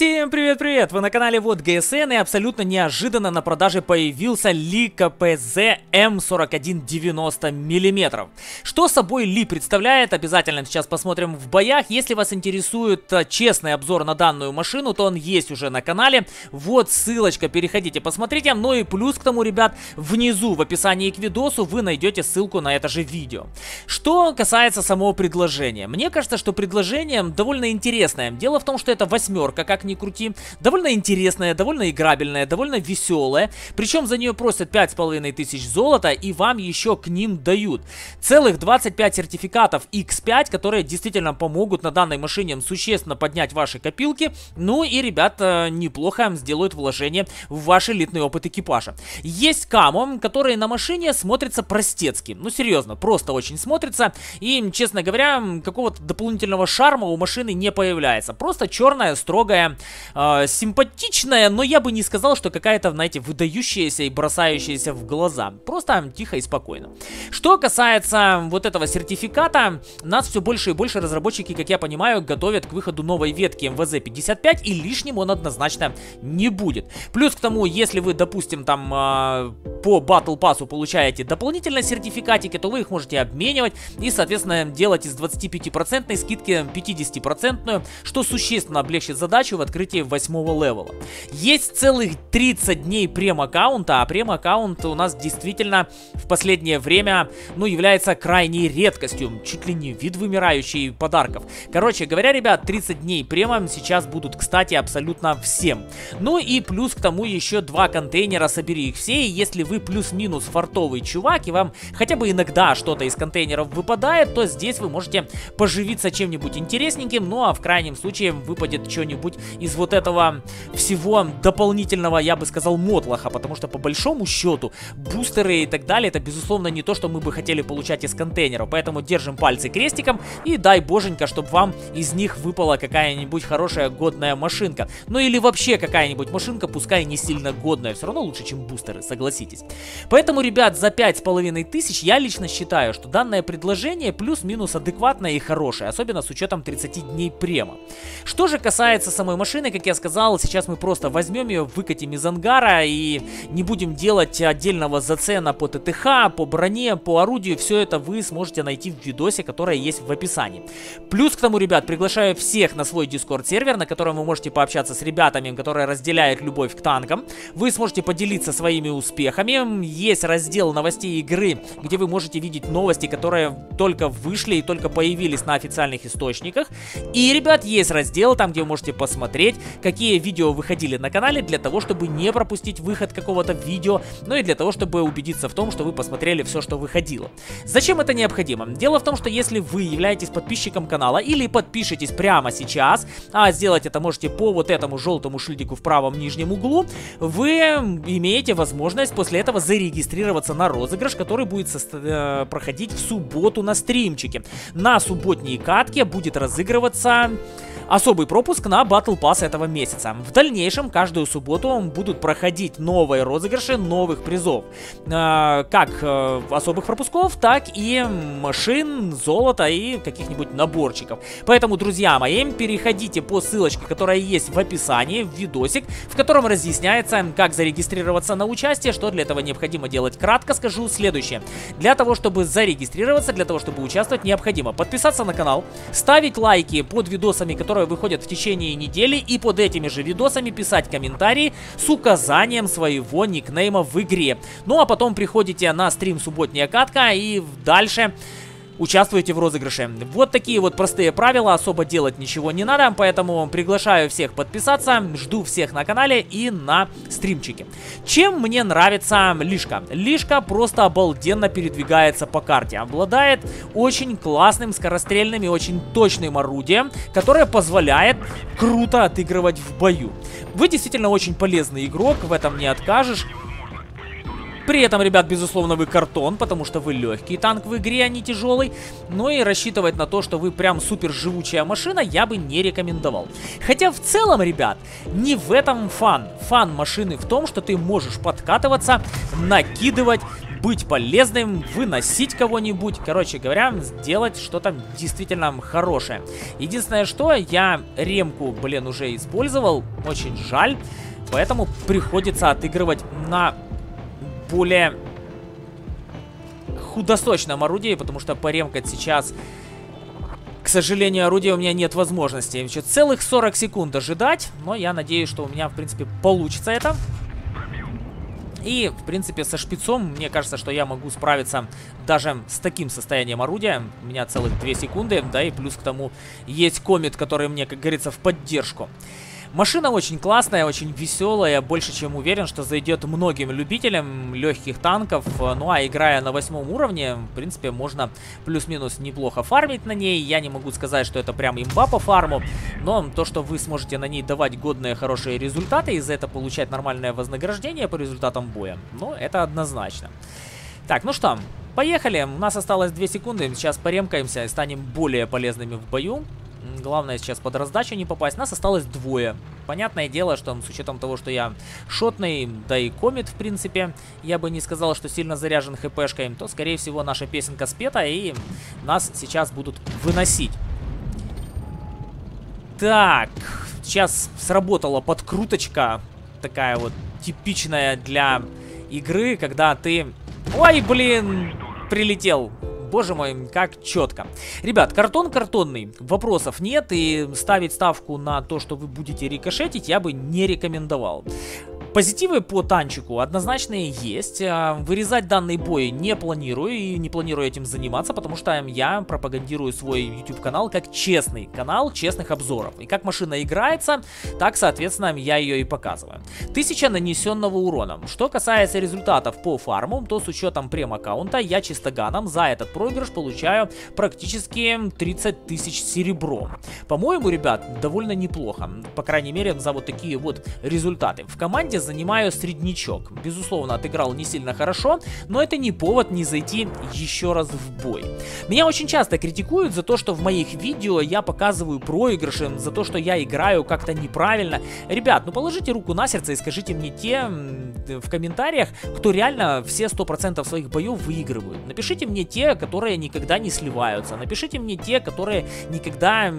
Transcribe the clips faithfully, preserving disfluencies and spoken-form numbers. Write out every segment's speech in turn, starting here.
Всем привет-привет! Вы на канале Вот ГСН, и абсолютно неожиданно на продаже появился leKpz М сорок один девяносто миллиметров. Что собой Ли представляет, обязательно сейчас посмотрим в боях. Если вас интересует честный обзор на данную машину, то он есть уже на канале. Вот ссылочка, переходите, посмотрите. Ну и плюс к тому, ребят, внизу в описании к видосу вы найдете ссылку на это же видео. Что касается самого предложения. Мне кажется, что предложение довольно интересное. Дело в том, что это восьмерка, как ни крути. Довольно интересная, довольно играбельная, довольно веселая. Причем за нее просят пять с половиной тысяч золота, и вам еще к ним дают целых двадцать пять сертификатов икс пять, которые действительно помогут на данной машине существенно поднять ваши копилки. Ну и, ребят, неплохо сделают вложение в ваш элитный опыт экипажа. Есть камо, которые на машине смотрятся простецки. Ну серьезно, просто очень смотрятся. И, честно говоря, какого-то дополнительного шарма у машины не появляется. Просто черная, строгая, Э, симпатичная, но я бы не сказал, что какая-то, знаете, выдающаяся и бросающаяся в глаза. Просто тихо и спокойно. Что касается вот этого сертификата, нас все больше и больше разработчики, как я понимаю, готовят к выходу новой ветки эм вэ зэ пятьдесят пять, и лишним он однозначно не будет. Плюс к тому, если вы, допустим, там э, по Battle Pass'у получаете дополнительно сертификатики, то вы их можете обменивать и, соответственно, делать из двадцати пяти процентов скидки пятидесяти процентов, что существенно облегчит задачу в открытии восьмого левела. Есть целых тридцать дней прем-аккаунта, а прем-аккаунт у нас действительно в последнее время, ну, является крайней редкостью, чуть ли не вид вымирающий подарков. Короче говоря, ребят, тридцать дней према сейчас будут, кстати, абсолютно всем. Ну и плюс к тому еще два контейнера, собери их все, и если вы плюс-минус фартовый чувак, и вам хотя бы иногда что-то из контейнеров выпадает, то здесь вы можете поживиться чем-нибудь интересненьким, ну а в крайнем случае выпадет что-нибудь из вот этого всего дополнительного, я бы сказал, мотлоха, потому что по большому счету бустеры и так далее, это безусловно не то, что мы бы хотели получать из контейнеров, поэтому держим пальцы крестиком и дай боженька, чтобы вам из них выпала какая-нибудь хорошая годная машинка, ну или вообще какая-нибудь машинка, пускай не сильно годная, все равно лучше, чем бустеры, согласитесь. Поэтому, ребят, за пять с половиной тысяч я лично считаю, что данное предложение плюс-минус адекватное и хорошее, особенно с учетом тридцати дней према. Что же касается самой машины, как я сказал, сейчас мы просто возьмем ее, выкатим из ангара и не будем делать отдельного зацена по ТТХ, по броне, по орудию. Все это вы сможете найти в видосе, которое есть в описании. Плюс к тому, ребят, приглашаю всех на свой Discord сервер, на котором вы можете пообщаться с ребятами, которые разделяют любовь к танкам. Вы сможете поделиться своими успехами. Есть раздел новостей игры, где вы можете видеть новости, которые только вышли и только появились на официальных источниках. И, ребят, есть раздел там, где вы можете посмотреть, какие видео выходили на канале, для того, чтобы не пропустить выход какого-то видео, ну и для того, чтобы убедиться в том, что вы посмотрели все, что выходило. Зачем это необходимо? Дело в том, что если вы являетесь подписчиком канала или подпишетесь прямо сейчас, а сделать это можете по вот этому желтому шильдику в правом нижнем углу, вы имеете возможность после этого зарегистрироваться на розыгрыш, который будет э, проходить в субботу на стримчике. На субботней катке будет разыгрываться особый пропуск на Battle Pass этого месяца. В дальнейшем каждую субботу будут проходить новые розыгрыши новых призов. Э, как э, особых пропусков, так и машин, золота и каких-нибудь наборчиков. Поэтому, друзья мои, переходите по ссылочке, которая есть в описании, в видосик, в котором разъясняется, как зарегистрироваться на участие, что для этого необходимо делать. Кратко скажу следующее. Для того, чтобы зарегистрироваться, для того, чтобы участвовать, необходимо подписаться на канал, ставить лайки под видосами, которые выходят в течение недели, и под этими же видосами писать комментарии с указанием своего никнейма в игре. Ну а потом приходите на стрим «Субботняя катка» и дальше участвуйте в розыгрыше. Вот такие вот простые правила, особо делать ничего не надо, поэтому приглашаю всех подписаться, жду всех на канале и на стримчике. Чем мне нравится Лишка? Лишка просто обалденно передвигается по карте, обладает очень классным, скорострельным и очень точным орудием, которое позволяет круто отыгрывать в бою. Вы действительно очень полезный игрок, в этом не откажешь. При этом, ребят, безусловно, вы картон, потому что вы легкий танк в игре, а не тяжелый. Ну и рассчитывать на то, что вы прям супер живучая машина, я бы не рекомендовал. Хотя в целом, ребят, не в этом фан. Фан машины в том, что ты можешь подкатываться, накидывать, быть полезным, выносить кого-нибудь, короче говоря, сделать что-то действительно хорошее. Единственное, что я ремку, блин, уже использовал, очень жаль, поэтому приходится отыгрывать на более худосочном орудии, потому что поремкать сейчас... К сожалению, орудия у меня нет возможности. Еще целых сорок секунд ожидать. Но я надеюсь, что у меня, в принципе, получится это. И, в принципе, со шпицом, мне кажется, что я могу справиться даже с таким состоянием орудия. У меня целых две секунды. Да, и плюс к тому есть комет, который мне, как говорится, в поддержку. Машина очень классная, очень веселая. Я больше чем уверен, что зайдет многим любителям легких танков. Ну а играя на восьмом уровне, в принципе, можно плюс-минус неплохо фармить на ней. Я не могу сказать, что это прям имба по фарму, но то, что вы сможете на ней давать годные, хорошие результаты и за это получать нормальное вознаграждение по результатам боя, ну, это однозначно. Так, ну что, поехали. У нас осталось две секунды. Сейчас поремкаемся и станем более полезными в бою. Главное сейчас под раздачу не попасть. Нас осталось двое. Понятное дело, что с учетом того, что я шотный, да и комет, в принципе, я бы не сказал, что сильно заряжен хпшкой, то, скорее всего, наша песенка спета, и нас сейчас будут выносить. Так, сейчас сработала подкруточка, такая вот типичная для игры, когда ты... Ой, блин, прилетел. Боже мой, как четко. Ребят, картон картонный, вопросов нет, и ставить ставку на то, что вы будете рикошетить, я бы не рекомендовал. Позитивы по танчику однозначные есть. Вырезать данный бой не планирую и не планирую этим заниматься, потому что я пропагандирую свой YouTube-канал как честный канал честных обзоров. И как машина играется, так, соответственно, я ее и показываю. Тысяча нанесенного урона. Что касается результатов по фарму, то с учетом прем-аккаунта я чистоганом за этот проигрыш получаю практически тридцать тысяч серебром. По-моему, ребят, довольно неплохо. По крайней мере, за вот такие вот результаты. В команде занимаю среднячок. Безусловно, отыграл не сильно хорошо, но это не повод не зайти еще раз в бой. Меня очень часто критикуют за то, что в моих видео я показываю проигрыши, за то, что я играю как-то неправильно. Ребят, ну положите руку на сердце и скажите мне те в комментариях, кто реально все сто процентов своих боев выигрывают. Напишите мне те, которые никогда не сливаются. Напишите мне те, которые никогда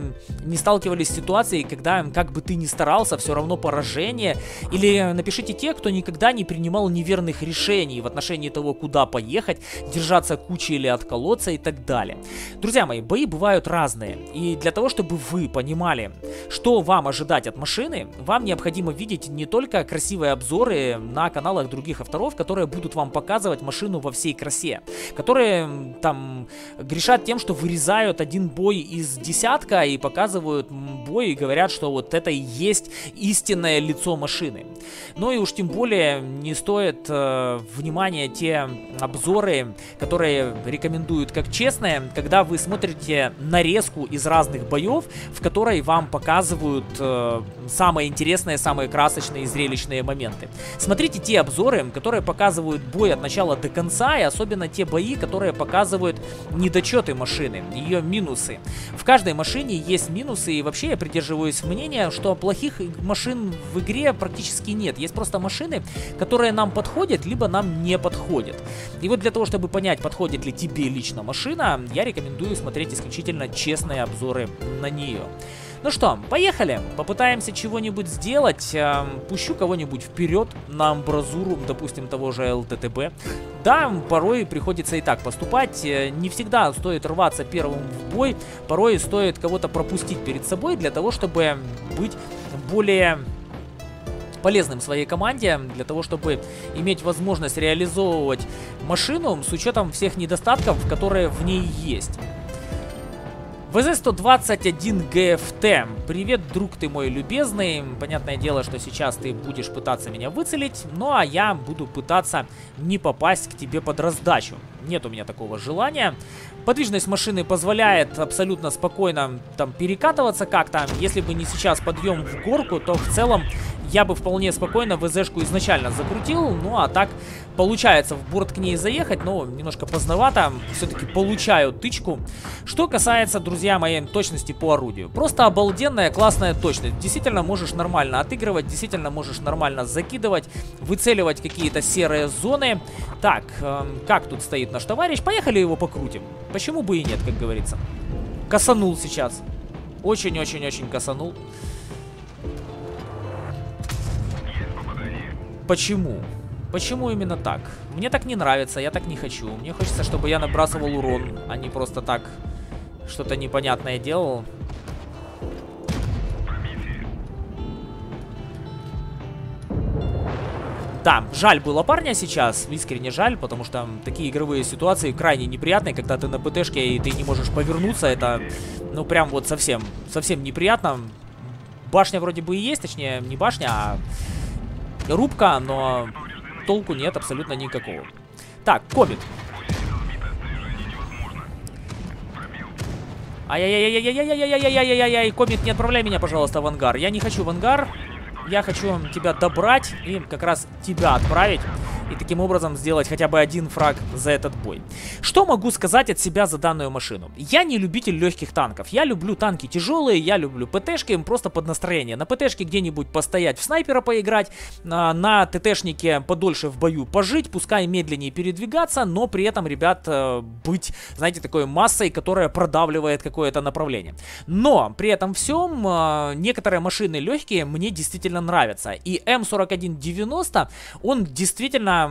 не сталкивались с ситуацией, когда как бы ты ни старался, все равно поражение. Или напишите Пишите те, кто никогда не принимал неверных решений в отношении того, куда поехать, держаться кучи или отколоться и так далее. Друзья мои, бои бывают разные. И для того, чтобы вы понимали, что вам ожидать от машины, вам необходимо видеть не только красивые обзоры на каналах других авторов, которые будут вам показывать машину во всей красе, которые там грешат тем, что вырезают один бой из десятка и показывают бой и говорят, что вот это и есть истинное лицо машины. Ну и уж тем более не стоит э, внимания те обзоры, которые рекомендуют как честные, когда вы смотрите нарезку из разных боев, в которой вам показывают э, самые интересные, самые красочные и зрелищные моменты. Смотрите те обзоры, которые показывают бой от начала до конца, и особенно те бои, которые показывают недочеты машины, ее минусы. В каждой машине есть минусы, и вообще я придерживаюсь мнения, что плохих машин в игре практически нет. Есть просто машины, которые нам подходят, либо нам не подходят. И вот для того, чтобы понять, подходит ли тебе лично машина, я рекомендую смотреть исключительно честные обзоры на нее. Ну что, поехали. Попытаемся чего-нибудь сделать. Пущу кого-нибудь вперед на амбразуру, допустим, того же эл тэ тэ бэ. Да, порой приходится и так поступать. Не всегда стоит рваться первым в бой. Порой стоит кого-то пропустить перед собой для того, чтобы быть более... полезным в своей команде, для того, чтобы иметь возможность реализовывать машину с учетом всех недостатков, которые в ней есть. вэ зэ сто двадцать один гэ эф тэ. Привет, друг ты мой любезный. Понятное дело, что сейчас ты будешь пытаться меня выцелить, ну а я буду пытаться не попасть к тебе под раздачу. Нет у меня такого желания. Подвижность машины позволяет абсолютно спокойно там перекатываться как-то. Если бы не сейчас подъем в горку, то в целом я бы вполне спокойно ВЗ-шку изначально закрутил, ну а так получается в борт к ней заехать, но немножко поздновато, все-таки получаю тычку. Что касается, друзья мои, точности по орудию. Просто обалденная классная точность. Действительно можешь нормально отыгрывать, действительно можешь нормально закидывать, выцеливать какие-то серые зоны. Так, э, как тут стоит наш товарищ? Поехали его покрутим. Почему бы и нет, как говорится. Косанул сейчас. Очень-очень-очень косанул. Почему? Почему именно так? Мне так не нравится, я так не хочу. Мне хочется, чтобы я набрасывал урон, а не просто так что-то непонятное делал. Да, жаль было парня сейчас, искренне жаль, потому что такие игровые ситуации крайне неприятные, когда ты на ПТшке и ты не можешь повернуться, это, ну, прям вот совсем, совсем неприятно. Башня вроде бы и есть, точнее, не башня, а рубка, но толку нет абсолютно никакого. Так, Комет. Ай-яй-яй-яй-яй-яй-яй-яй-яй-яй-яй, Комет, не отправляй меня, пожалуйста, в ангар. Я не хочу в ангар. Я хочу тебя добрать и как раз тебя отправить. И таким образом сделать хотя бы один фраг за этот бой. Что могу сказать от себя за данную машину? Я не любитель легких танков. Я люблю танки тяжелые, я люблю ПТшки, просто под настроение. На ПТшке где-нибудь постоять, в снайпера поиграть. На, на ТТшнике подольше в бою пожить, пускай медленнее передвигаться, но при этом, ребят, быть, знаете, такой массой, которая продавливает какое-то направление. Но при этом всем некоторые машины легкие мне действительно нравятся. И эм сорок один девяносто, он действительно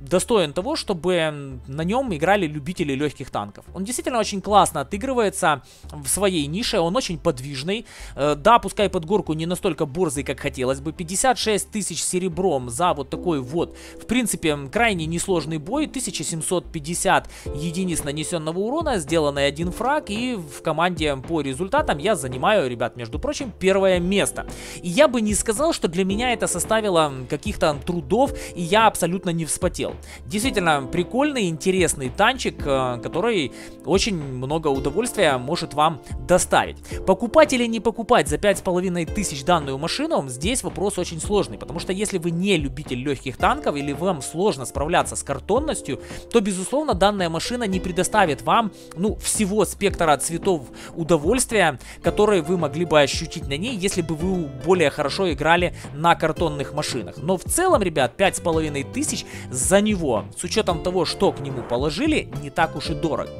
достоин того, чтобы на нем играли любители легких танков. Он действительно очень классно отыгрывается в своей нише, он очень подвижный. Да, пускай под горку не настолько борзый, как хотелось бы. пятьдесят шесть тысяч серебром за вот такой вот, в принципе, крайне несложный бой. тысяча семьсот пятьдесят единиц нанесенного урона, сделанный один фраг, и в команде по результатам я занимаю, ребят, между прочим, первое место. И я бы не сказал, что для меня это составило каких-то трудов, и я абсолютно не вспотел. Действительно прикольный, интересный танчик, который очень много удовольствия может вам доставить. Покупать или не покупать за пять с половиной тысяч данную машину, здесь вопрос очень сложный, потому что если вы не любитель легких танков или вам сложно справляться с картонностью, то безусловно данная машина не предоставит вам, ну, всего спектра цветов удовольствия, которые вы могли бы ощутить на ней, если бы вы более хорошо играли на картонных машинах. Но в целом, ребят, пять с половиной тысяч за него, с учетом того, что к нему положили, не так уж и дорого.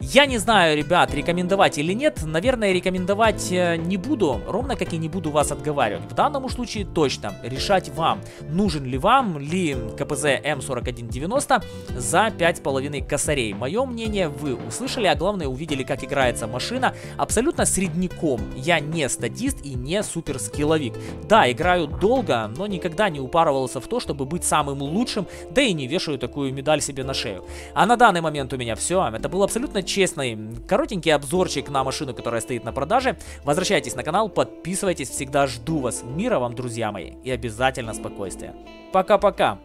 Я не знаю, ребят, рекомендовать или нет. Наверное, рекомендовать не буду, ровно как и не буду вас отговаривать. В данном случае точно решать вам, нужен ли вам ли КПЗ эм сорок один девяносто за пять с половиной косарей. Мое мнение вы услышали, а главное увидели, как играется машина абсолютно средняком. Я не статист и не супер скилловик. Да, играю долго, но никогда не упарывался в то, чтобы быть самым лучшим, да и не вешаю такую медаль себе на шею. А на данный момент у меня все. Это был абсолютно честный, коротенький обзорчик на машину, которая стоит на продаже. Возвращайтесь на канал, подписывайтесь, всегда жду вас. Мира вам, друзья мои, и обязательно спокойствия. Пока-пока!